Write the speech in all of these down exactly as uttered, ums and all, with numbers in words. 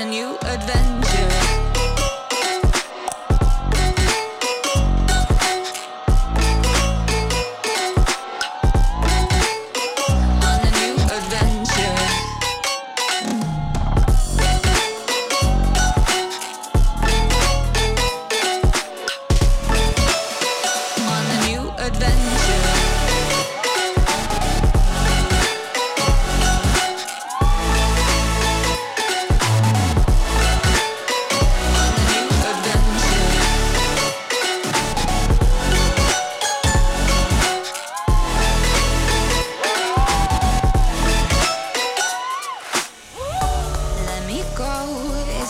on a new adventure.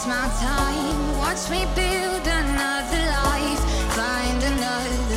My time, watch me build another life, find another